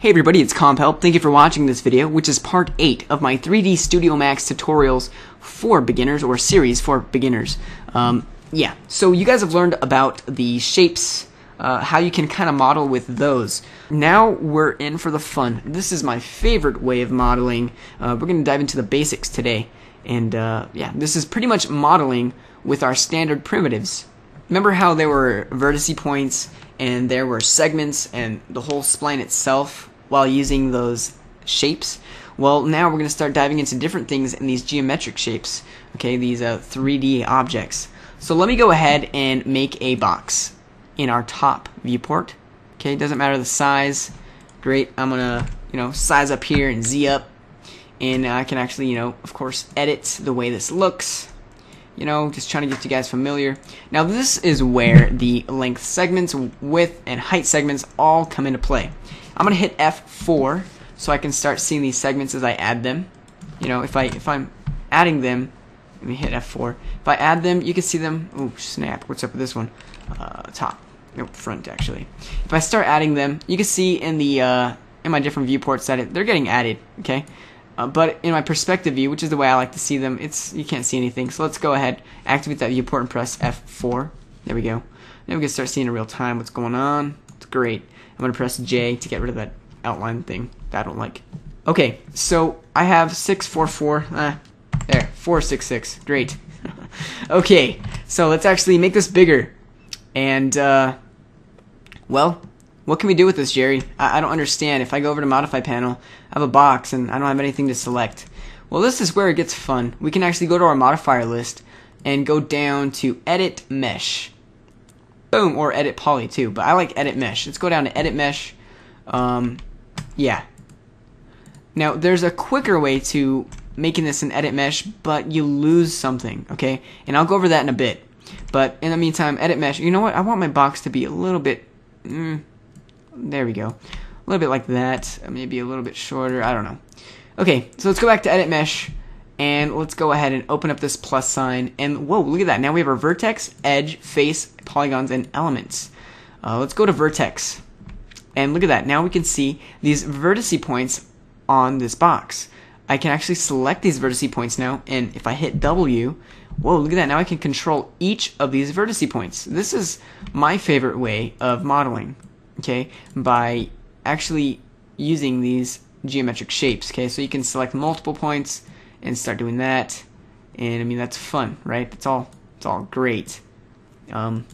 Hey everybody, it's CompHelp. Thank you for watching this video, which is part 8 of my 3D Studio Max tutorials for beginners, or series for beginners. So you guys have learned about the shapes, how you can kind of model with those. Now we're in for the fun. This is my favorite way of modeling. We're going to dive into the basics today. And this is pretty much modeling with our standard primitives. Remember how there were vertice points and there were segments and the whole spline itself while using those shapes? Well, now we're going to start diving into different things in these geometric shapes, okay, these 3D objects. So let me go ahead and make a box in our top viewport. Okay, doesn't matter the size. Great, I'm going to, size up here and Z up, and I can actually, of course, edit the way this looks. Just trying to get you guys familiar. Now this is where the length segments, width, and height segments all come into play. I'm gonna hit F4 so I can start seeing these segments as I add them. If I'm adding them, let me hit F4. If I add them, you can see them. Oh snap! What's up with this one? Top, nope, front actually. If I start adding them, you can see in the in my different viewports that they're getting added. Okay. But in my perspective view, which is the way I like to see them, you can't see anything. So let's go ahead, activate that viewport and press F4. There we go. Now we can start seeing in real time what's going on. It's great. I'm going to press J to get rid of that outline thing that I don't like. Okay, so I have 644. There, 466. Great. Okay, so let's actually make this bigger. And, what can we do with this, Jerry? I don't understand. If I go over to Modify Panel, I have a box and I don't have anything to select. Well, this is where it gets fun. We can actually go to our modifier list and go down to Edit Mesh. Boom, or Edit Poly too, but I like Edit Mesh. Let's go down to Edit Mesh. Now, there's a quicker way to making this an Edit Mesh, but you lose something, okay? And I'll go over that in a bit. But in the meantime, Edit Mesh, you know what? I want my box to be a little bit... there we go. A little bit like that, maybe a little bit shorter, I don't know. Okay, so let's go back to Edit Mesh, and let's go ahead and open up this plus sign, and whoa, look at that. Now we have our vertex, edge, face, polygons, and elements. Let's go to vertex, and look at that. Now we can see these vertice points on this box. I can actually select these vertice points now, and if I hit W, whoa, look at that. Now I can control each of these vertice points. This is my favorite way of modeling. Okay, by actually using these geometric shapes. Okay, so you can select multiple points and start doing that, and that's fun, right? It's all great. Let's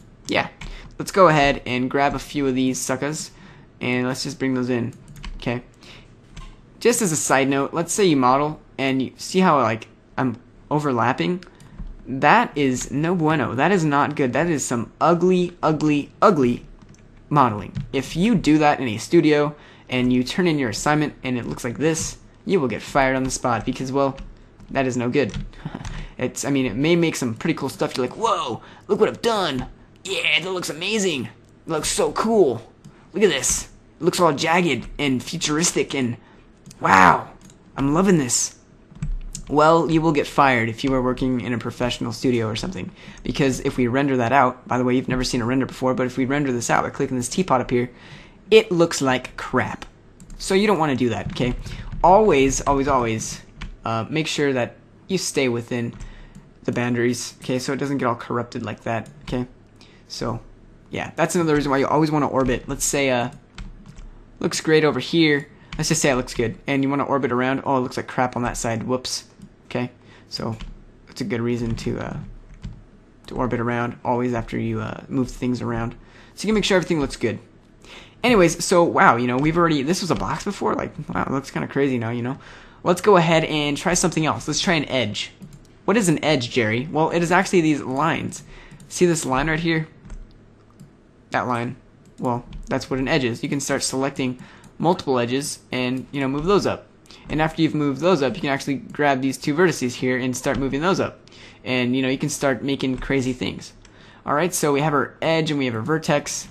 go ahead and grab a few of these suckers, and let's just bring those in. Okay. Just as a side note, let's say you model and you see how I'm overlapping. That is no bueno. That is not good. That is some ugly, ugly, ugly modeling. If you do that in a studio and you turn in your assignment and it looks like this, you will get fired on the spot because, well, that is no good. It may make some pretty cool stuff. You're like, whoa, look what I've done. Yeah, that looks amazing. It looks so cool. Look at this. It looks all jagged and futuristic and wow, I'm loving this. Well, you will get fired if you are working in a professional studio or something, because if we render that out, by the way, you've never seen a render before, but if we render this out by clicking this teapot up here, it looks like crap. So you don't want to do that, okay? Always, always, always make sure that you stay within the boundaries, okay, so it doesn't get all corrupted like that, okay? So, yeah, that's another reason why you always want to orbit. Let's say looks great over here. Let's just say it looks good, and you want to orbit around. Oh, it looks like crap on that side. Whoops. Okay, so it's a good reason to orbit around always after you move things around, so you can make sure everything looks good. Anyways, so wow, we've already, this was a box before. Like, wow, it looks kind of crazy now. Let's go ahead and try something else. Let's try an edge. What is an edge, Jerry? Well, it is actually these lines. See this line right here? That line. Well, that's what an edge is. You can start selecting multiple edges and move those up. And after you've moved those up, you can actually grab these two vertices here and start moving those up. And you can start making crazy things. Alright, so we have our edge and we have our vertex.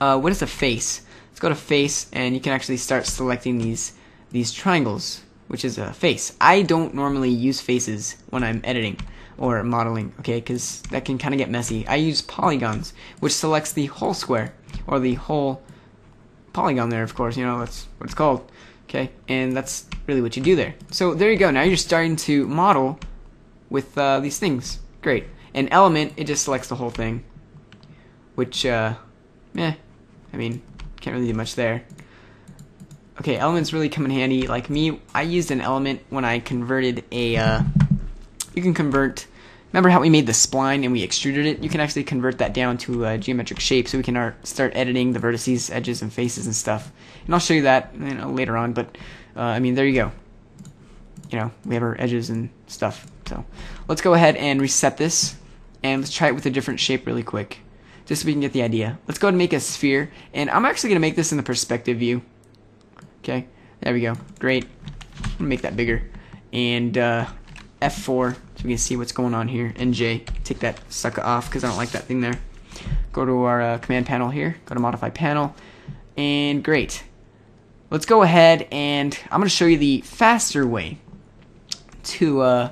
What is a face? Let's go to face, and you can actually start selecting these triangles, which is a face. I don't normally use faces when I'm editing or modeling, okay, because that can kind of get messy. I use polygons, which selects the whole square or the whole polygon there, of course, you know, that's what it's called. Okay, and that's really what you do there. So there you go, now you're starting to model with these things. Great. An element, it just selects the whole thing, which, I mean, can't really do much there. Okay, elements really come in handy. Like me, I used an element when I converted a, you can convert, remember how we made the spline and we extruded it? You can actually convert that down to a geometric shape so we can start editing the vertices, edges, and faces and stuff. And I'll show you that, you know, later on, but, I mean, there you go. You know, we have our edges and stuff. So let's go ahead and reset this, and let's try it with a different shape really quick, just so we can get the idea. Let's go ahead and make a sphere, and I'm actually gonna make this in the perspective view. Okay, there we go, great. I'm gonna make that bigger, and F4 so we can see what's going on here, and J, take that sucker off because I don't like that thing there. Go to our command panel here, go to modify panel, and great. Let's go ahead and I'm gonna show you the faster way to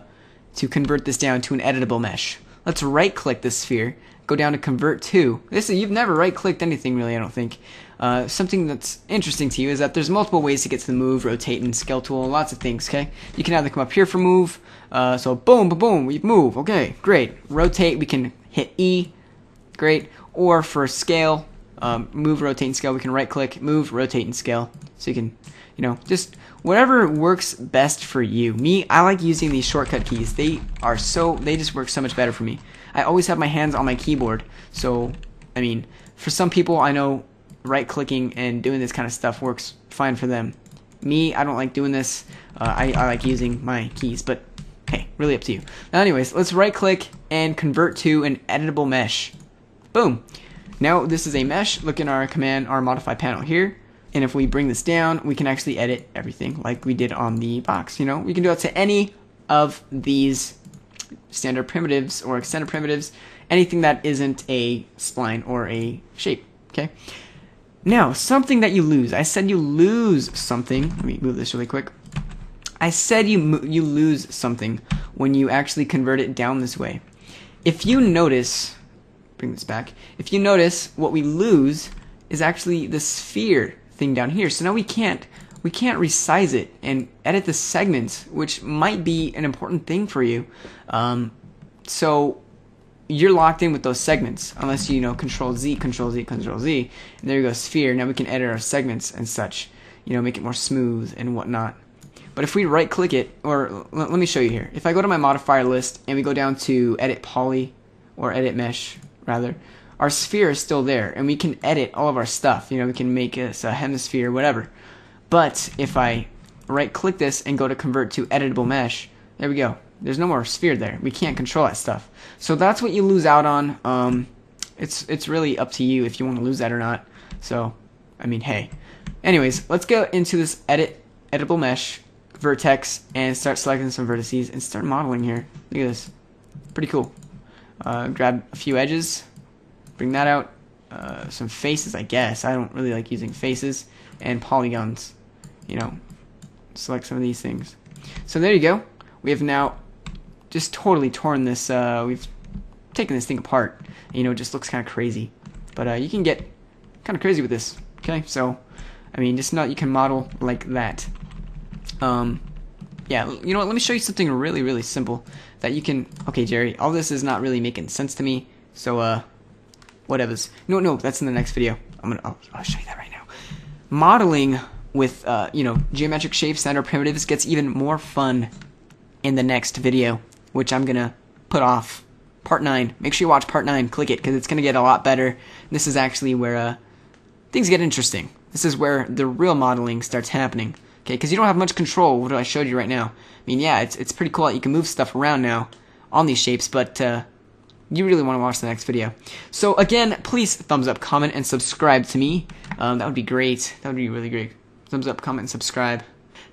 convert this down to an editable mesh. Let's right-click this sphere, go down to Convert To. This is, you've never right-clicked anything really, I don't think. Something that's interesting to you is that there's multiple ways to get to the move, rotate, and scale tool, lots of things, okay? You can either come up here for move, so boom, boom, boom, we move, okay, great. Rotate, we can hit E, great. Or for scale, move, rotate, and scale, we can right-click, move, rotate, and scale. So you can, you know, just whatever works best for you. Me, I like using these shortcut keys. They are so, they just work so much better for me. I always have my hands on my keyboard. So, I mean, for some people I know right-clicking and doing this kind of stuff works fine for them. Me, I don't like doing this. I like using my keys, but hey, really up to you. Now anyways, let's right-click and convert to an editable mesh. Boom. Now this is a mesh. Look in our command, our modify panel here. And if we bring this down, we can actually edit everything like we did on the box. You know, we can do it to any of these standard primitives or extended primitives, anything that isn't a spline or a shape. Okay. Now, something that you lose. I said you lose something. Let me move this really quick. I said you lose something when you actually convert it down this way. If you notice, bring this back. If you notice, what we lose is actually the sphere thing down here. So now we can't resize it and edit the segments, which might be an important thing for you. So you're locked in with those segments unless you know Control Z, Control Z, Control Z, and there you go, sphere. Now we can edit our segments and such, you know, make it more smooth and whatnot. But if we right click it, or let me show you here, if I go to my modifier list and we go down to edit poly or edit mesh rather, our sphere is still there, and we can edit all of our stuff. You know, we can make this a hemisphere, whatever. But if I right-click this and go to convert to editable mesh, there we go. There's no more sphere there. We can't control that stuff. So that's what you lose out on. It's really up to you if you want to lose that or not. So, I mean, hey. Anyways, let's go into this editable mesh vertex and start selecting some vertices and start modeling here. Look at this. Pretty cool. Grab a few edges. Bring that out, some faces, I guess. I don't really like using faces, and polygons, you know, select some of these things. So there you go. We have now just totally torn this, we've taken this thing apart. You know, it just looks kind of crazy. But you can get kind of crazy with this, okay? So, I mean, just not, you can model like that. Yeah, you know what, let me show you something really, really simple that you can, okay, Jerry, all this is not really making sense to me, so, whatevers. No, that's in the next video. I'll show you that right now. Modeling with, you know, geometric shapes and our primitives gets even more fun in the next video, which I'm gonna put off. Part 9. Make sure you watch Part 9. Click it, because it's gonna get a lot better. This is actually where things get interesting. This is where the real modeling starts happening. Okay, because you don't have much control what I showed you right now. I mean, yeah, it's pretty cool that you can move stuff around now on these shapes, but, you really want to watch the next video. So again, please thumbs up, comment, and subscribe to me. That would be great. That would be really great. Thumbs up, comment, and subscribe.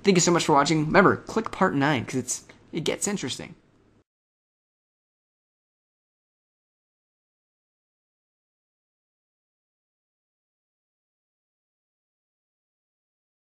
Thank you so much for watching. Remember, click part 9 because it gets interesting.